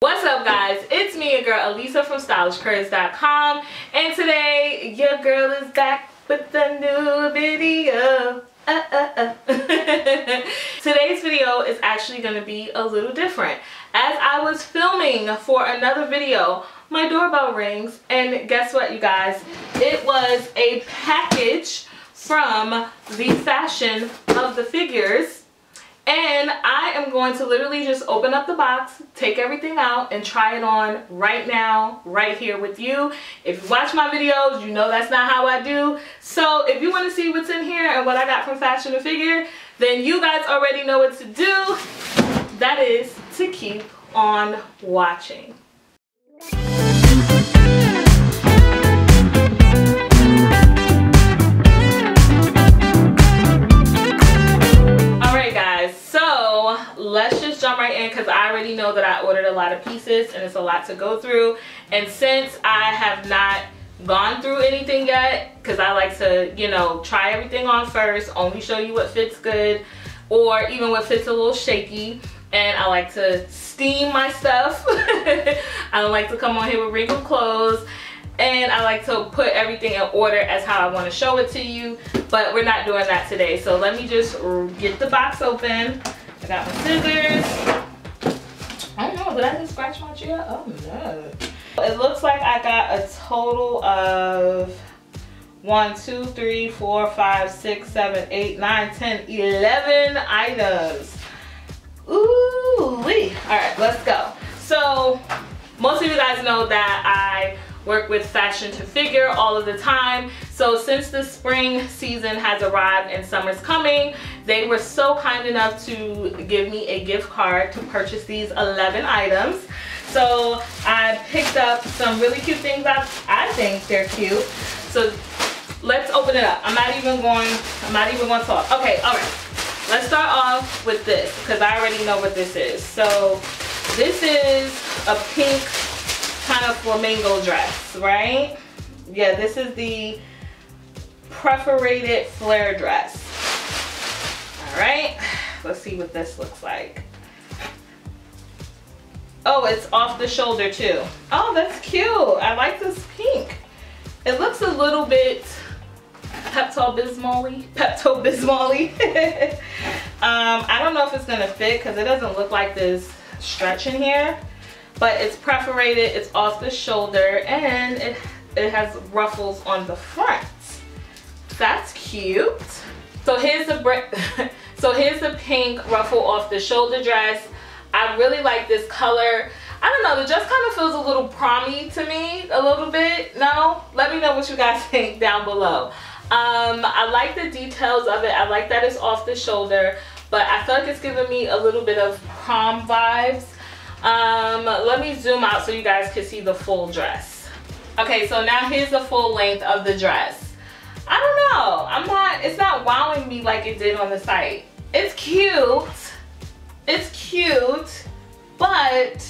What's up guys, it's me, your girl Elisa from StylishCurves.com, and today your girl is back with a new video. Today's video is actually going to be a little different. As I was filming for another video, my doorbell rings, and guess what you guys, it was a package from the Fashion of the Figures. And I am going to literally just open up the box, take everything out, and try it on right now, right here with you. If you watch my videos, you know that's not how I do. So if you want to see what's in here and what I got from Fashion to Figure, then you guys already know what to do. That is to keep on watching. Let's just jump right in because I already know that I ordered a lot of pieces and it's a lot to go through. And since I have not gone through anything yet, because I like to, you know, try everything on first, only show you what fits good or even what fits a little shaky. And I like to steam my stuff. I don't like to come on here with wrinkled clothes. And I like to put everything in order as how I want to show it to you. But we're not doing that today. So let me just get the box open. I got my scissors. I don't know, did I just scratch my chair? Oh no. It looks like I got a total of 1, 2, 3, 4, 5, 6, 7, 8, 9, 10, 11 items. Ooh-wee. Alright, let's go. So, most of you guys know that I work with Fashion to Figure all of the time. So since the spring season has arrived and summer's coming, they were so kind enough to give me a gift card to purchase these 11 items. So I picked up some really cute things. I think they're cute. So let's open it up. I'm not even going to talk. Okay, all right. Let's start off with this because I already know what this is. So this is a pink kind of flamingo dress, right? Yeah, this is the perforated flare dress. All right, let's see what this looks like. Oh, it's off the shoulder too. Oh, that's cute. I like this pink. It looks a little bit Pepto-Bismol-y. I don't know if it's gonna fit because it doesn't look like there's stretch in here. But it's perforated, it's off the shoulder, and it has ruffles on the front. That's cute. So here's the pink ruffle off the shoulder dress. I really like this color. I don't know, it just kind of feels a little prom-y to me, a little bit. No? Let me know what you guys think down below. I like the details of it. I like that it's off the shoulder, but I feel like it's giving me a little bit of prom vibes. Let me zoom out so you guys can see the full dress. Okay, so now here's the full length of the dress. I don't know, it's not wowing me like it did on the site. It's cute, but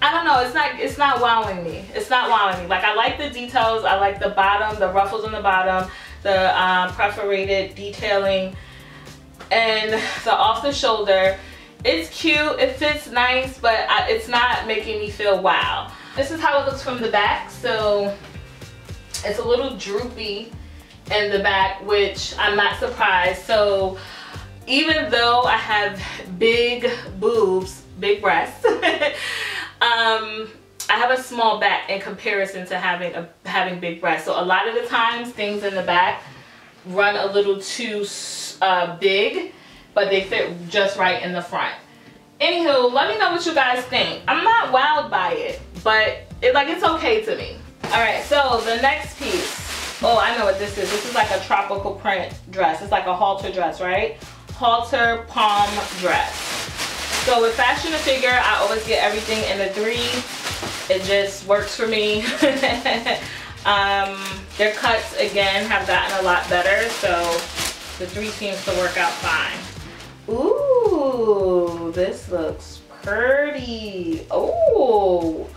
I don't know, it's not wowing me. It's not wowing me. Like, I like the details, I like the bottom, the ruffles on the bottom, the perforated detailing, and the off the shoulder. It's cute, it fits nice, but it's not making me feel wow. This is how it looks from the back. So it's a little droopy in the back, which I'm not surprised. So even though I have big boobs, big breasts, I have a small back in comparison to having big breasts. So a lot of the times things in the back run a little too big, but they fit just right in the front. Anywho, let me know what you guys think. I'm not wowed by it, but it's okay to me. All right, so the next piece. Oh, I know what this is. This is like a tropical print dress. It's like a halter dress, right? Halter palm dress. So with Fashion to Figure, I always get everything in the 3. It just works for me. Their cuts, again, have gotten a lot better, so the 3 seems to work out fine. Ooh, this looks pretty. Oh,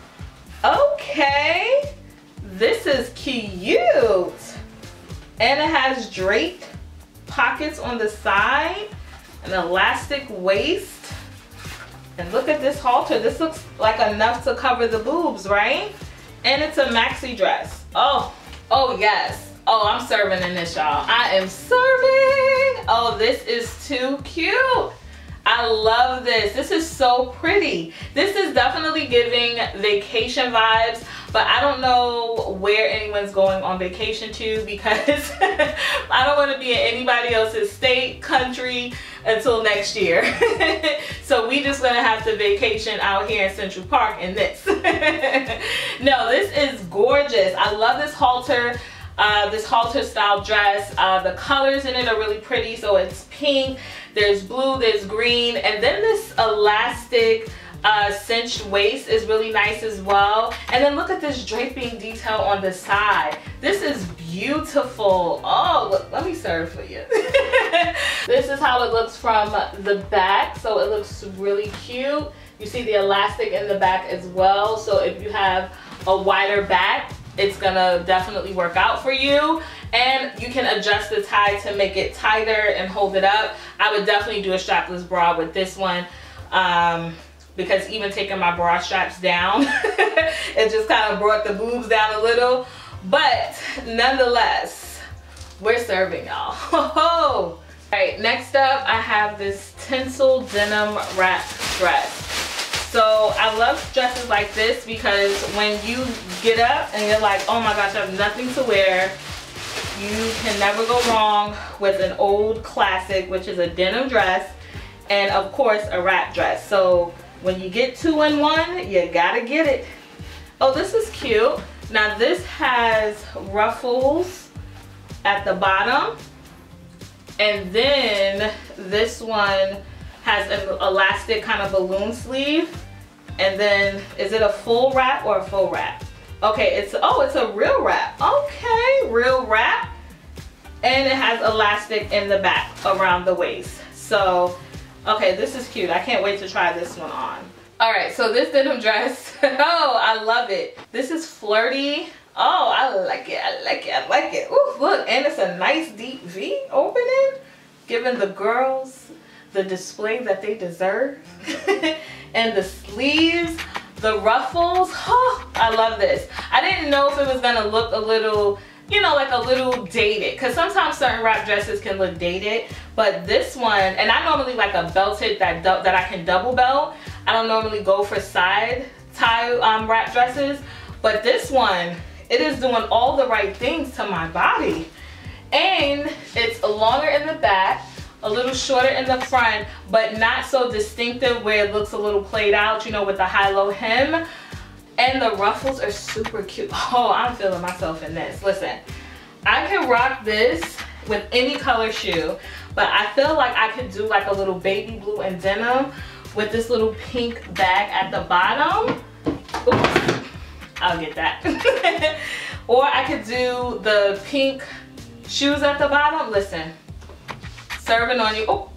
okay. This is cute. And it has drape pockets on the side, an elastic waist. And look at this halter. This looks like enough to cover the boobs, right? And it's a maxi dress. Oh yes. Oh, I'm serving in this, y'all. I am serving. Oh, this is too cute. I love this. This is so pretty. This is definitely giving vacation vibes, but I don't know where anyone's going on vacation to, because I don't want to be in anybody else's state, country until next year. So we just gonna have to vacation out here in Central Park in this. No, this is gorgeous. I love this halter style dress. The colors in it are really pretty. So it's pink, there's blue, there's green, and then this elastic cinched waist is really nice as well. And then look at this draping detail on the side. This is beautiful. Oh, look, let me serve for you. This is how it looks from the back. So it looks really cute. You see the elastic in the back as well. So if you have a wider back, it's gonna definitely work out for you. And you can adjust the tie to make it tighter and hold it up. I would definitely do a strapless bra with this one, because even taking my bra straps down, it just kind of brought the boobs down a little. But nonetheless, we're serving, y'all. All right, next up, I have this tinsel denim wrap dress. So I love dresses like this because when you get up and you're like, oh my gosh, I have nothing to wear, you can never go wrong with an old classic, which is a denim dress, and of course a wrap dress. So when you get two in one, you gotta get it. Oh, this is cute. Now this has ruffles at the bottom, and then this one has an elastic kind of balloon sleeve. And then, is it a full wrap or a full wrap? Okay, it's a real wrap. Okay, real wrap. And it has elastic in the back around the waist. So, okay, this is cute. I can't wait to try this one on. All right, so this denim dress, oh, I love it. This is flirty. Oh, I like it, I like it, I like it. Ooh, look, and it's a nice deep V opening, giving the girls the display that they deserve. And the sleeves, the ruffles, oh, I love this. I didn't know if it was gonna look a little, you know, like a little dated, because sometimes certain wrap dresses can look dated, but this one, and I normally like a belted that I can double belt. I don't normally go for side tie wrap dresses, but this one, it is doing all the right things to my body. And it's longer in the back, a little shorter in the front, but not so distinctive where it looks a little played out, you know, with the high-low hem. And the ruffles are super cute. Oh, I'm feeling myself in this. Listen, I can rock this with any color shoe, but I feel like I could do like a little baby blue and denim with this little pink bag at the bottom. Oops, I'll get that. Or I could do the pink shoes at the bottom. Listen, serving on you. Oh,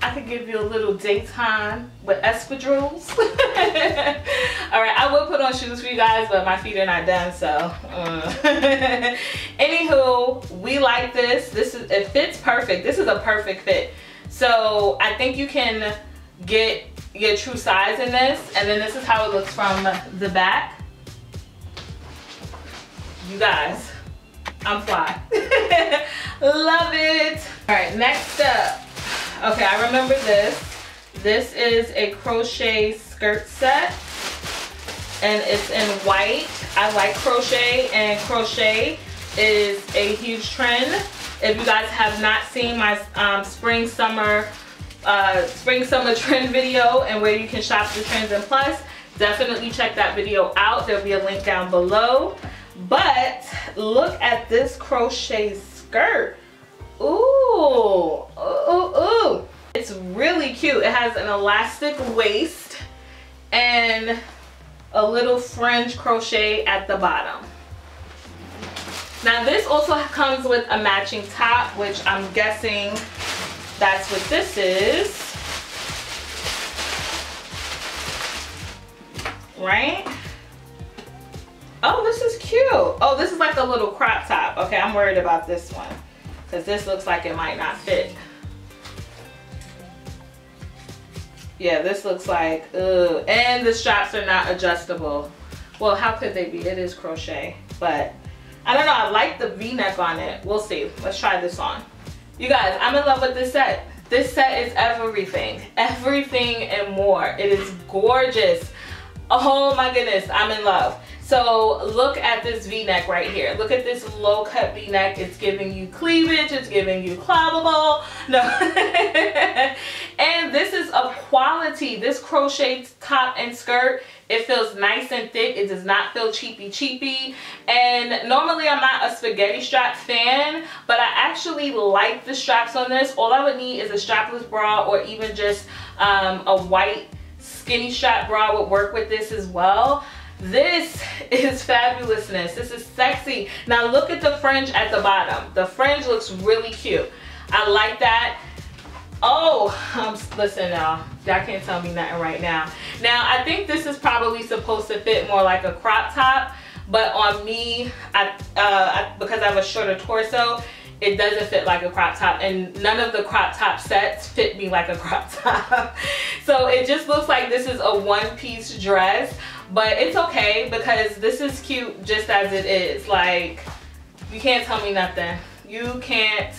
I could give you a little daytime with espadrilles. All right, I will put on shoes for you guys, but my feet are not done, so. Anywho, we like this. It fits perfect. This is a perfect fit. So I think you can get your true size in this, and then this is how it looks from the back. You guys, I'm fly. Love it. All right, next up. Okay, I remember this. This is a crochet skirt set, and it's in white. I like crochet, and crochet is a huge trend. If you guys have not seen my spring summer trend video and where you can shop the trends and plus, definitely check that video out. There'll be a link down below. But look at this crochet skirt. Ooh, ooh, ooh, ooh. It's really cute. It has an elastic waist and a little fringe crochet at the bottom. Now this also comes with a matching top, which I'm guessing that's what this is, right? Oh, this is cute. Oh, this is like a little crop top. Okay, I'm worried about this one, because this looks like it might not fit. Yeah, this looks like, ooh. And the straps are not adjustable. Well, how could they be? It is crochet, but I don't know. I like the V-neck on it. We'll see. Let's try this on. You guys, I'm in love with this set. This set is everything. Everything and more. It is gorgeous. Oh my goodness, I'm in love. So look at this V-neck right here. Look at this low cut V-neck. It's giving you cleavage. It's giving you clobbable. No. And this is of quality. This crochet top and skirt, it feels nice and thick. It does not feel cheapy. And normally I'm not a spaghetti strap fan, but I actually like the straps on this. All I would need is a strapless bra or even just a white skinny strap bra would work with this as well. This is fabulousness. This is sexy. Now look at the fringe at the bottom. The fringe looks really cute. I like that. Oh, listen y'all, y'all can't tell me nothing right now. Now I think this is probably supposed to fit more like a crop top, but on me, because I have a shorter torso, it doesn't fit like a crop top, and none of the crop top sets fit me like a crop top. So it just looks like this is a one-piece dress, but it's okay because this is cute just as it is. Like, you can't tell me nothing. You can't,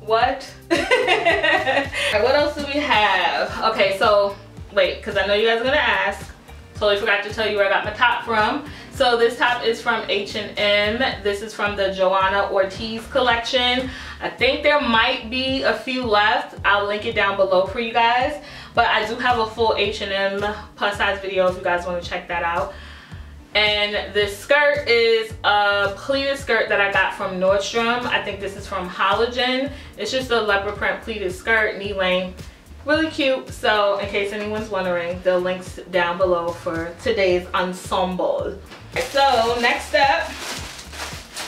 what? Right, what else do we have? Okay, so wait, because I know you guys are gonna ask. Totally forgot to tell you where I got my top from. So this top is from H&M. This is from the Joanna Ortiz collection. I think there might be a few left. I'll link it down below for you guys. But I do have a full H&M plus size video if you guys want to check that out. And this skirt is a pleated skirt that I got from Nordstrom. I think this is from Halogen. It's just a leopard print pleated skirt, knee length. Really cute. So in case anyone's wondering, the link's down below for today's ensemble. So next up,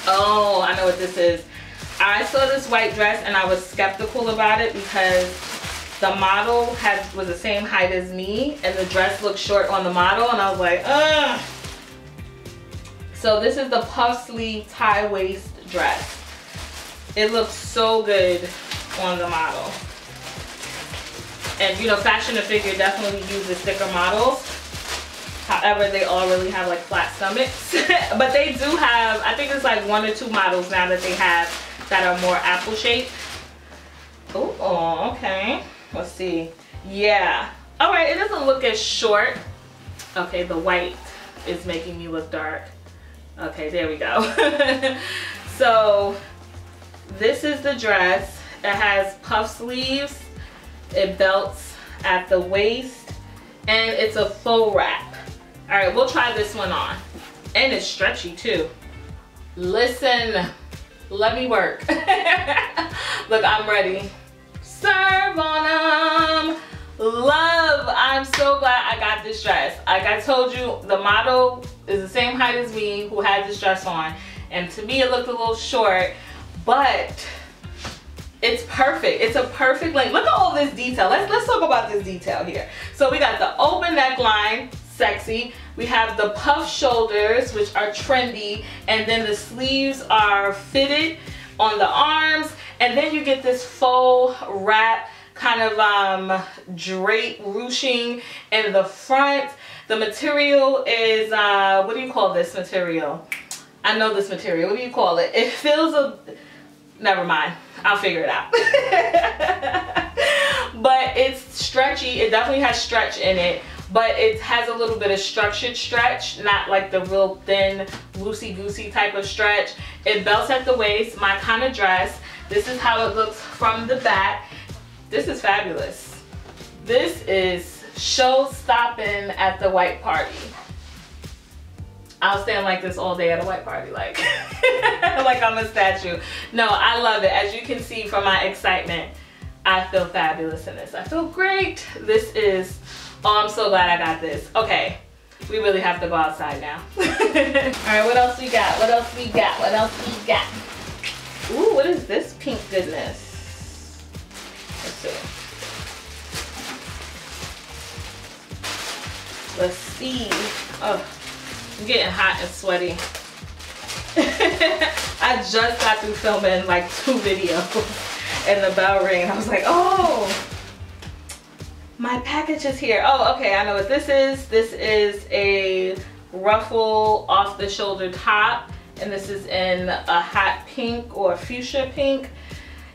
oh, I know what this is. I saw this white dress and I was skeptical about it because the model was the same height as me and the dress looked short on the model, and I was like, ugh. So this is the puff sleeve tie waist dress. It looks so good on the model. And you know, Fashion to Figure definitely uses thicker models. However, they all really have like flat stomachs. But they do have, I think it's like 1 or 2 models now that they have that are more apple shaped. Oh, okay. Let's see. Yeah. All right, it doesn't look as short. Okay, the white is making me look dark. Okay, there we go. So this is the dress. It has puff sleeves. It belts at the waist and it's a faux wrap. All right, we'll try this one on, and it's stretchy too. Listen, let me work. Look, I'm ready. Serve on 'em. Love. I'm so glad I got this dress. Like I told you, the model is the same height as me who had this dress on, and to me it looked a little short, but it's perfect. It's a perfect length. Look at all this detail. Let's talk about this detail here. So we got the open neckline, sexy. We have the puff shoulders, which are trendy, and then the sleeves are fitted on the arms, and then you get this faux wrap kind of drape ruching in the front. The material is what do you call this material? I know this material. What do you call it? It feels a, never mind. I'll figure it out. But it's stretchy. It definitely has stretch in it, but it has a little bit of structured stretch, not like the real thin, loosey-goosey type of stretch. It belts at the waist, my kind of dress. This is how it looks from the back. This is fabulous. This is show-stopping at the white party. I'll stand like this all day at a white party, like like I'm a statue. No, I love it. As you can see from my excitement, I feel fabulous in this. I feel great. This is, oh, I'm so glad I got this. Okay, we really have to go outside now. All right, what else we got? What else we got? What else we got? Ooh, what is this pink goodness? Let's see. Let's see. Oh. I'm getting hot and sweaty. I just got through filming like 2 videos and the bell rang. I was like, oh, My package is here. Oh, okay, I know what this is. This is a ruffle off the shoulder top, and this is in a hot pink or fuchsia pink.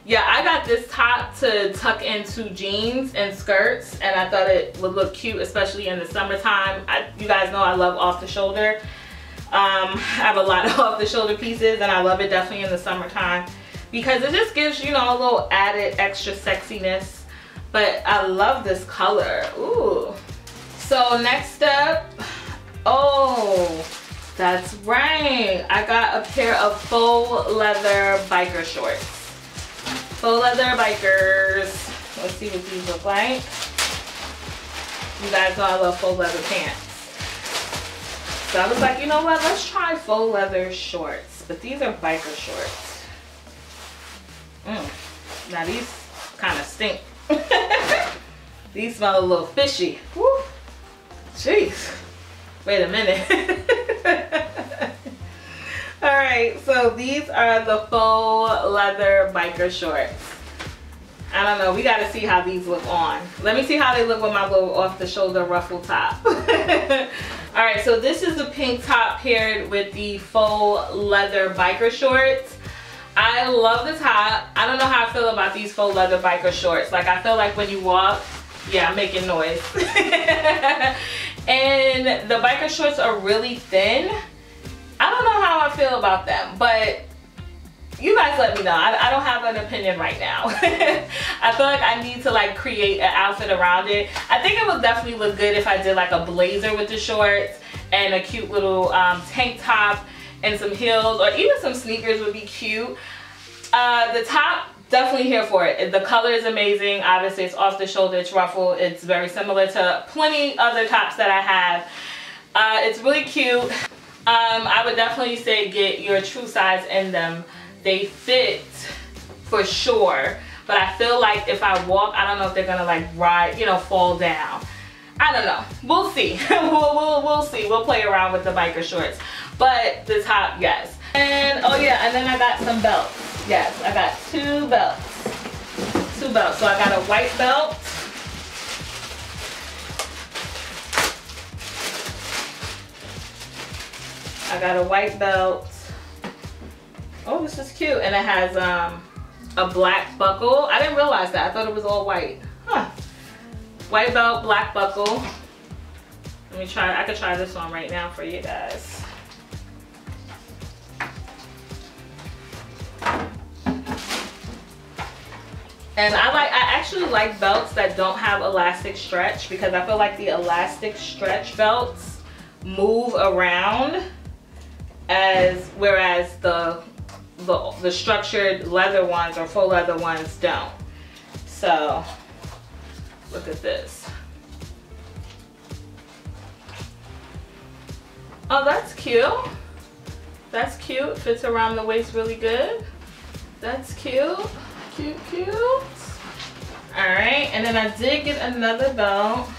Yeah, I got this top to tuck into jeans and skirts, and I thought it would look cute, especially in the summertime. You guys know I love off the shoulder. I have a lot of off the shoulder pieces, and I love it definitely in the summertime because it just gives, you know, a little added extra sexiness. But I love this color. Ooh. So next up, oh, that's right, I got a pair of faux leather biker shorts. Faux leather bikers. Let's see what these look like. You guys know I love faux leather pants. So I was like, you know what? Let's try faux leather shorts. But these are biker shorts. Now these kind of stink. These smell a little fishy. Woo. Jeez. Wait a minute. All right, so these are the faux leather biker shorts. I don't know, we gotta see how these look on. Let me see how they look with my little off the shoulder ruffle top. All right, so this is the pink top paired with the faux leather biker shorts. I love the top. I don't know how I feel about these faux leather biker shorts. Like, I feel like when you walk, yeah, I'm making noise. And the biker shorts are really thin. I don't know how I feel about them, but you guys let me know. I don't have an opinion right now. I feel like I need to like create an outfit around it. I think it would definitely look good if I did like a blazer with the shorts and a cute little tank top and some heels, or even some sneakers would be cute. The top, definitely here for it. The color is amazing. Obviously it's off the shoulder, it's ruffle. It's very similar to plenty other tops that I have. It's really cute. I would definitely say get your true size in them. They fit for sure, but I feel like if I walk, I don't know if they're gonna like ride, you know, fall down. I don't know. We'll see. we'll see. We'll play around with the biker shorts, but the top, yes. And oh yeah, and then I got some belts. Yes, I got two belts. Two belts. So I got a white belt. I got a white belt. Oh, this is cute. And it has a black buckle. I didn't realize that. I thought it was all white. Huh. White belt, black buckle. Let me try. I could try this on right now for you guys. And I actually like belts that don't have elastic stretch, because I feel like the elastic stretch belts move around. Whereas the structured leather ones or faux leather ones don't. So look at this. Oh, that's cute. That's cute. Fits around the waist really good. That's cute. Cute, cute. All right, and then I did get another belt.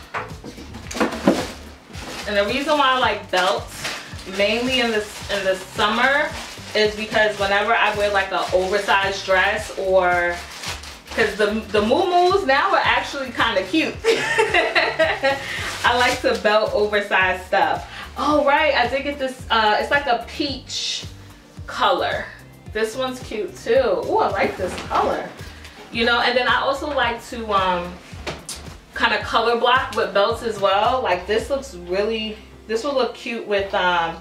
And the reason why I like belts mainly in the summer is because whenever I wear like an oversized dress, or because the muumuus now are actually kind of cute. I like to belt oversized stuff. Oh right, I did get this, it's like a peach color. This one's cute too. Oh, I like this color. You know, and then I also like to kind of color block with belts as well. Like this looks really, this will look cute with like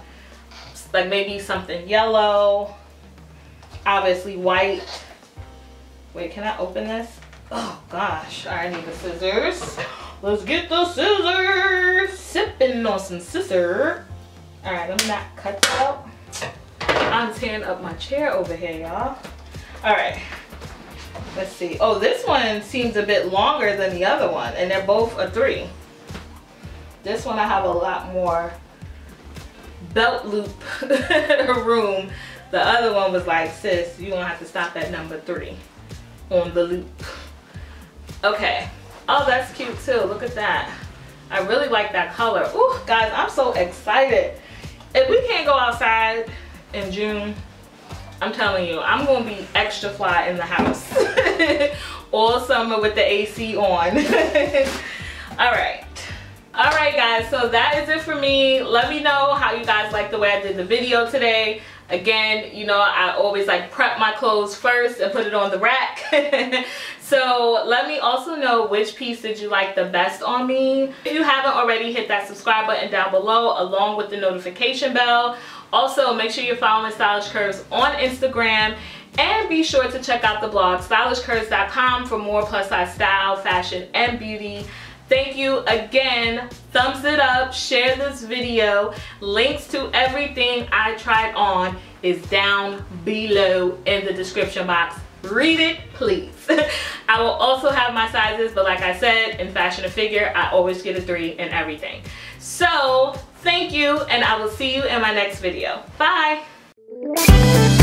maybe something yellow, obviously white. Wait, can I open this? Oh gosh, I need the scissors. Let's get the scissors. Sipping on some scissor. All right, I'm not cut out. I'm tearing up my chair over here, y'all. All right, let's see. Oh, this one seems a bit longer than the other one, and they're both a 3. This one I have a lot more belt loop room. The other one was like, sis, you're gonna have to stop at number 3 on the loop. Okay. Oh, that's cute too. Look at that. I really like that color. Ooh, guys, I'm so excited. If we can't go outside in June, I'm telling you, I'm gonna be extra fly in the house all summer with the AC on. All right guys, so that is it for me. Let me know how you guys like the way I did the video today. Again, you know, I always like prep my clothes first and put it on the rack. So let me also know which piece did you like the best on me. If you haven't already, hit that subscribe button down below along with the notification bell. Also, make sure you're following Stylish Curves on Instagram, and be sure to check out the blog stylishcurves.com for more plus size style, fashion, and beauty. Thank you again. Thumbs it up, share this video. Links to everything I tried on is down below in the description box. Read it, please. I will also have my sizes, but like I said, in Fashion to Figure, I always get a 3 in everything. So thank you, and I will see you in my next video. Bye.